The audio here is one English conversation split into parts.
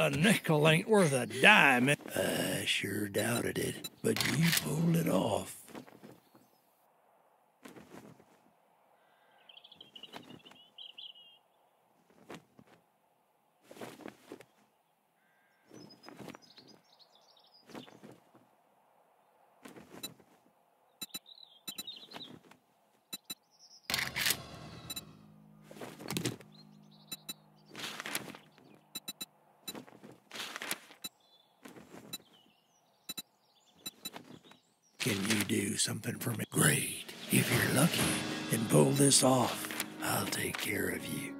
A nickel ain't worth a dime. I sure doubted it, but you pulled it off. Can you do something for me? Great. If you're lucky and pull this off, I'll take care of you.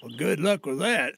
Well, good luck with that.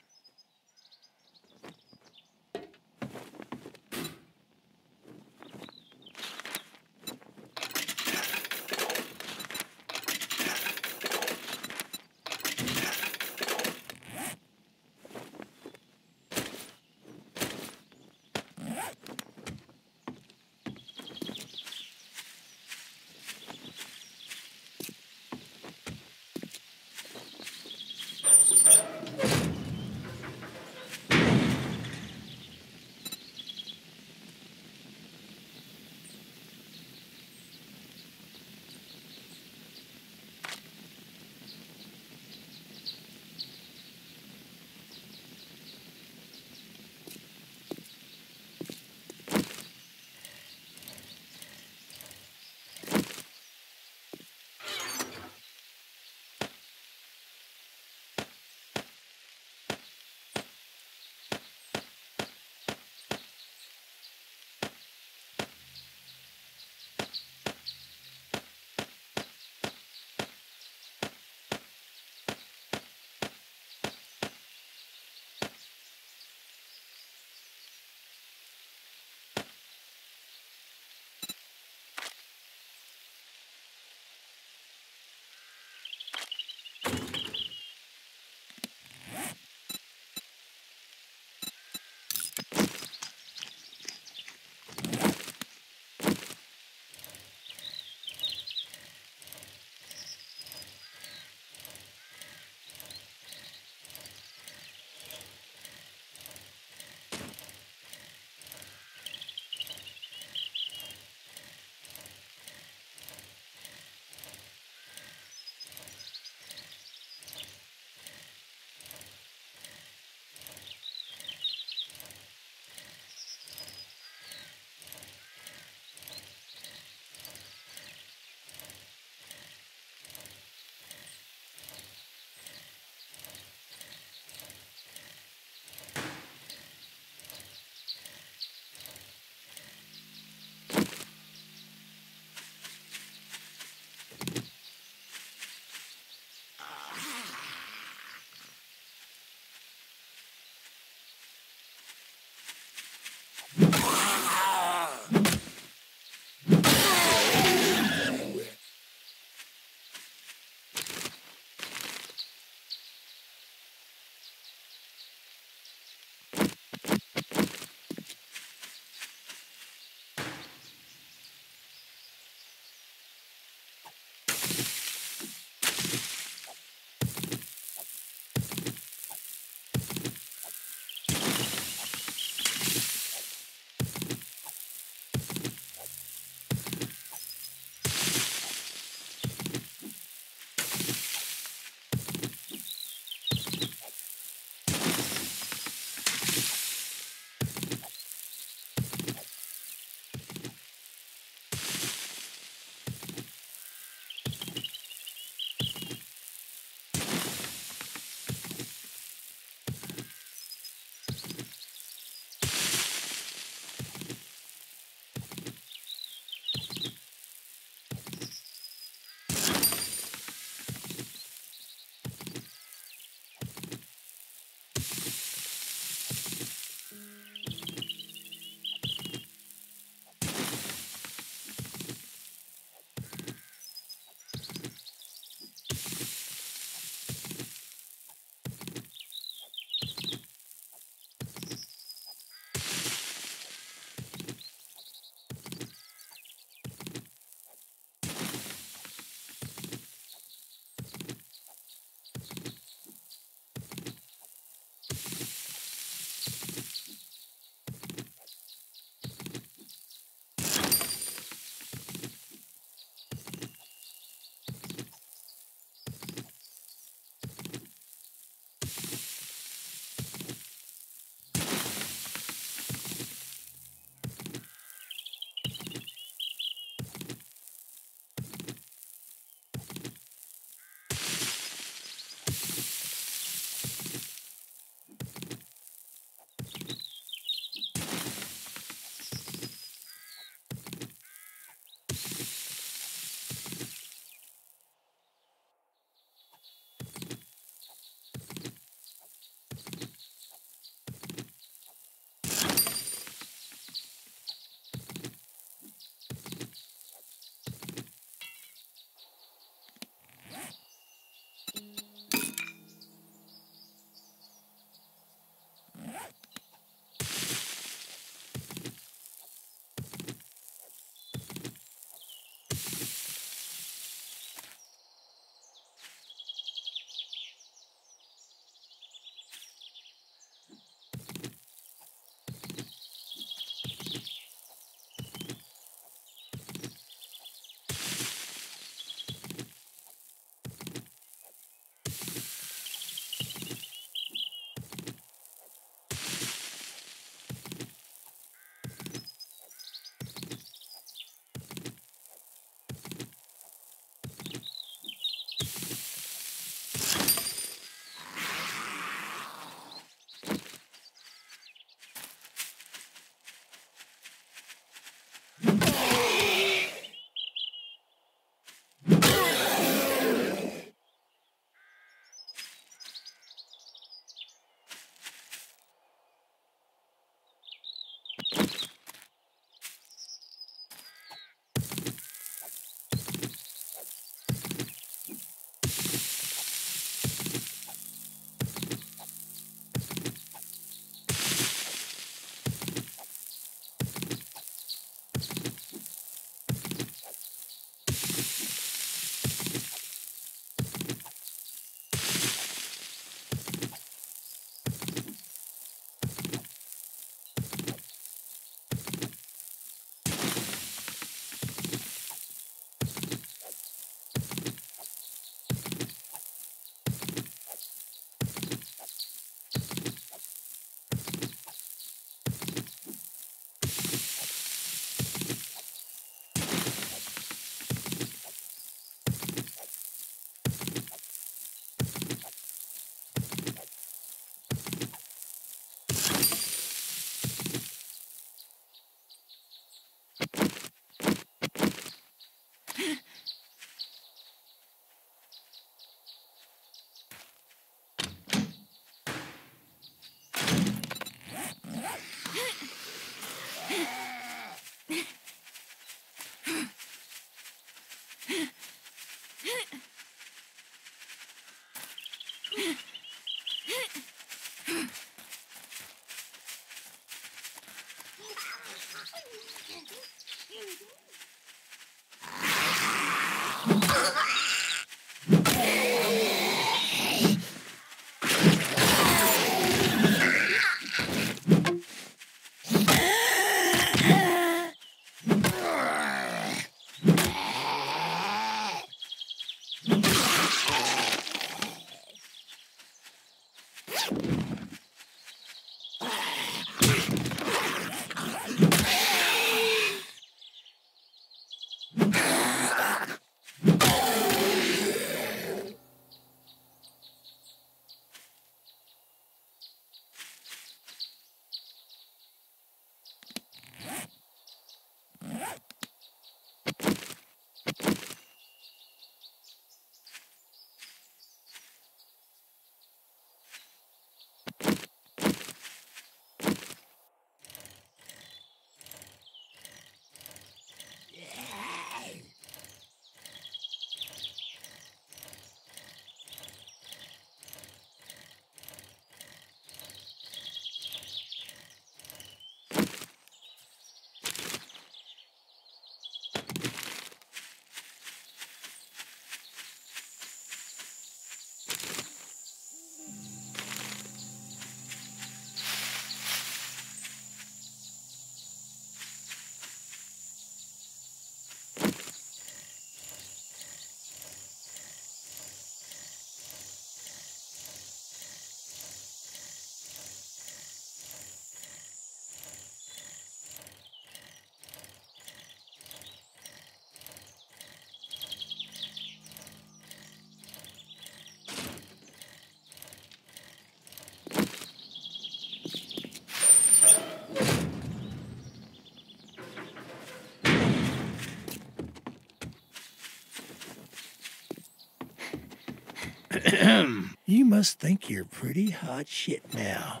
You must think you're pretty hot shit now.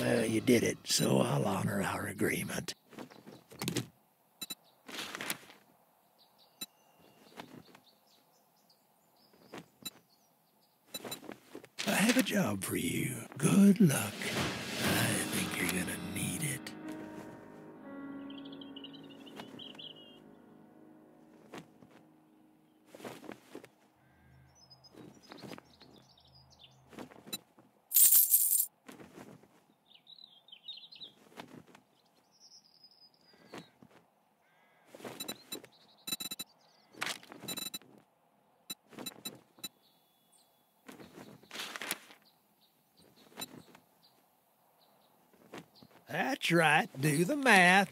Well, you did it, so I'll honor our agreement. I have a job for you. Good luck. I think you're gonna need it. That's right, do the math.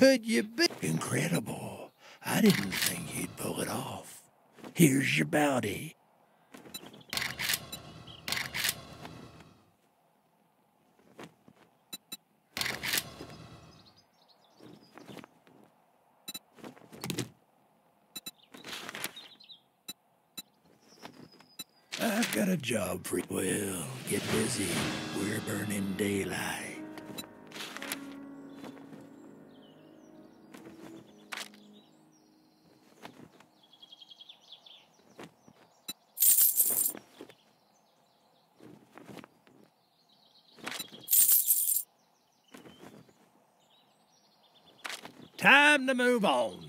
could you be? Incredible. I didn't think you'd pull it off. Here's your bounty. I've got a job for you. Well, get busy. We're burning daylight. Time to move on.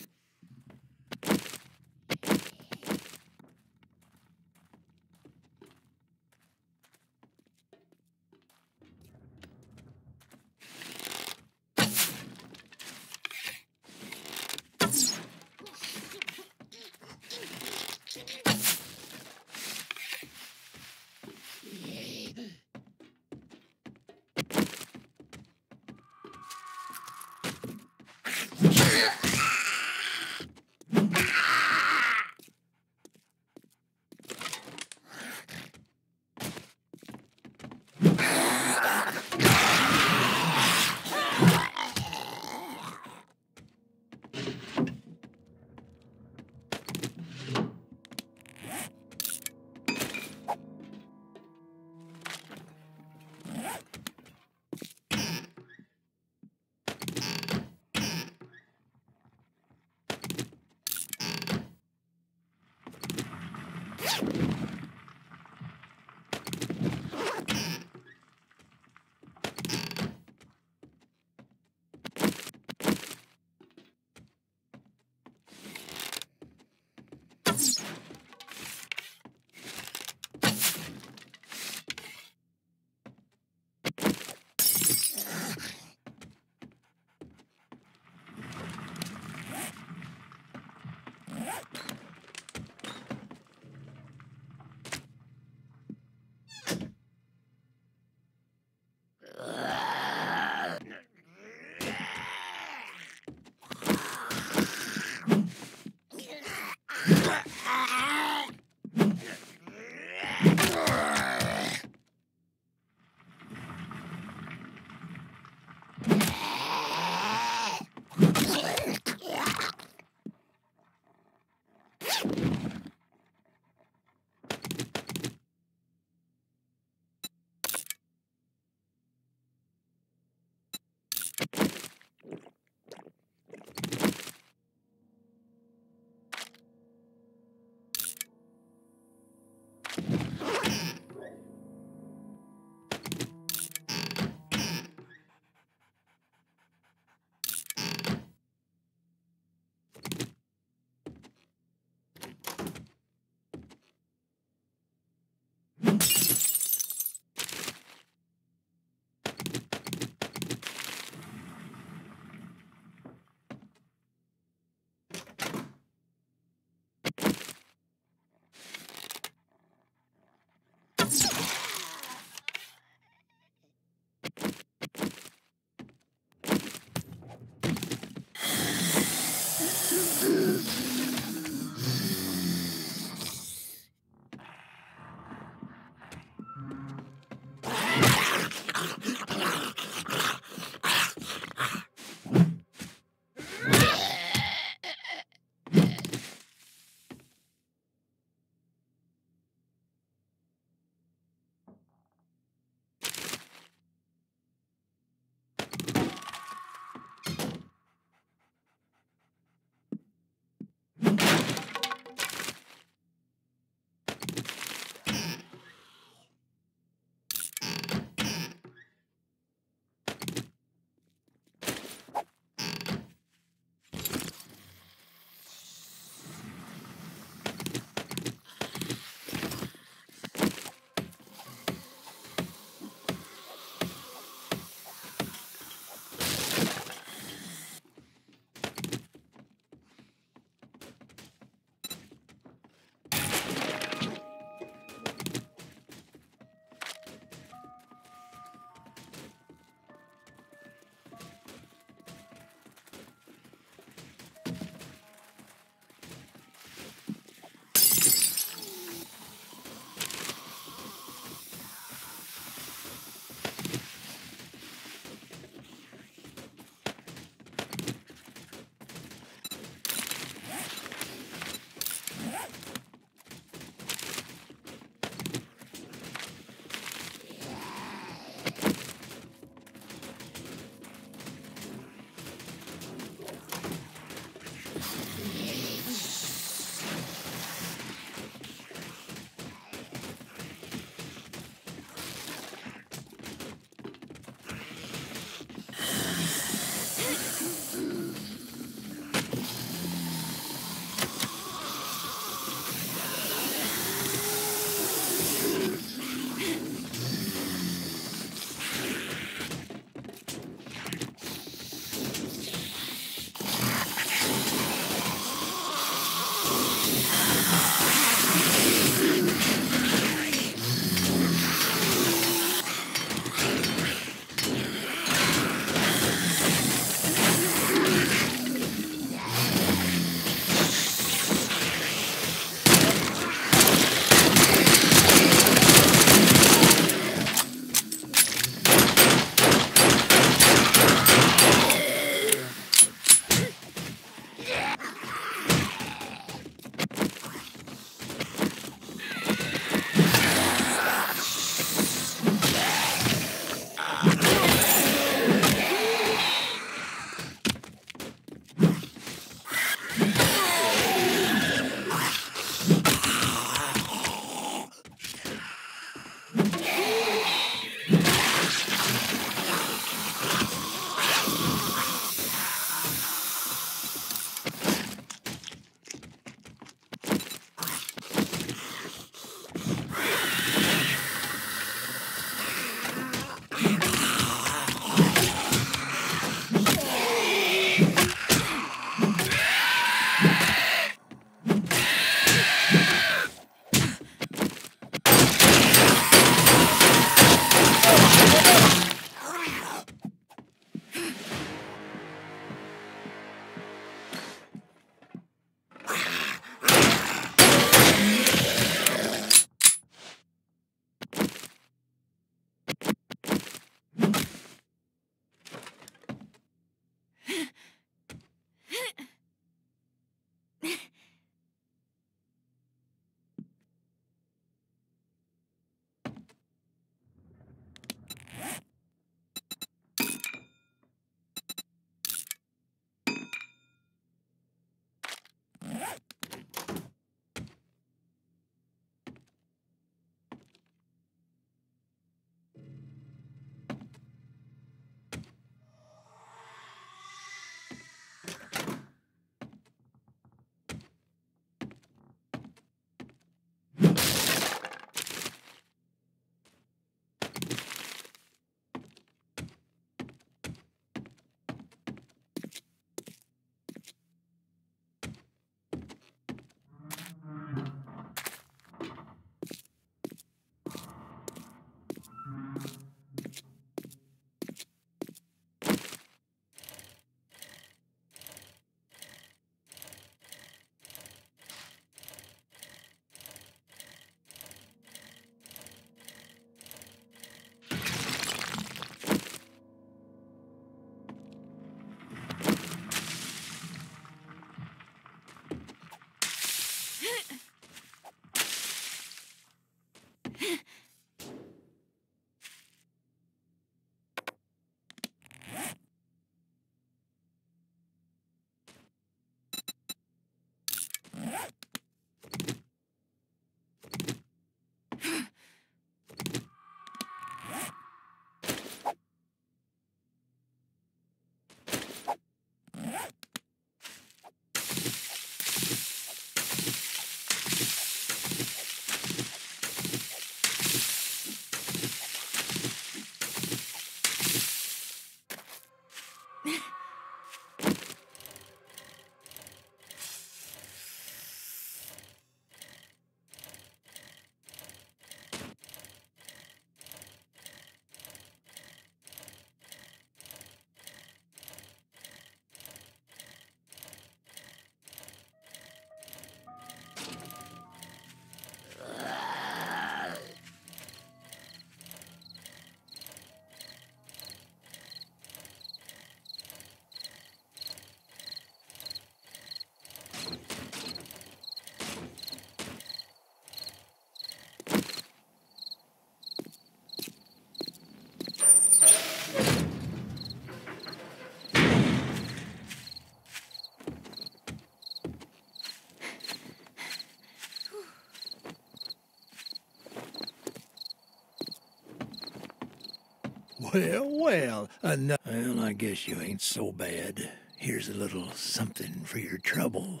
Well, enough. Well, I guess you ain't so bad. Here's a little something for your trouble.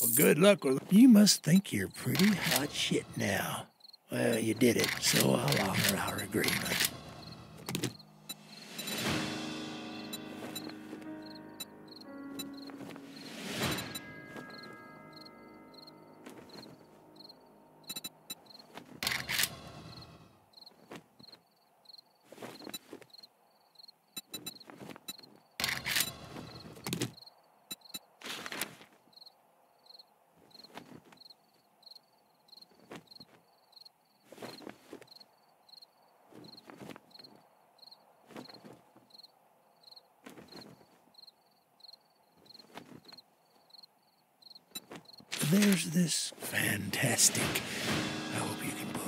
Well, good luck with it. You must think you're pretty hot shit now. Well, you did it, so I'll honor our agreement. There's this fantastic. I hope you can.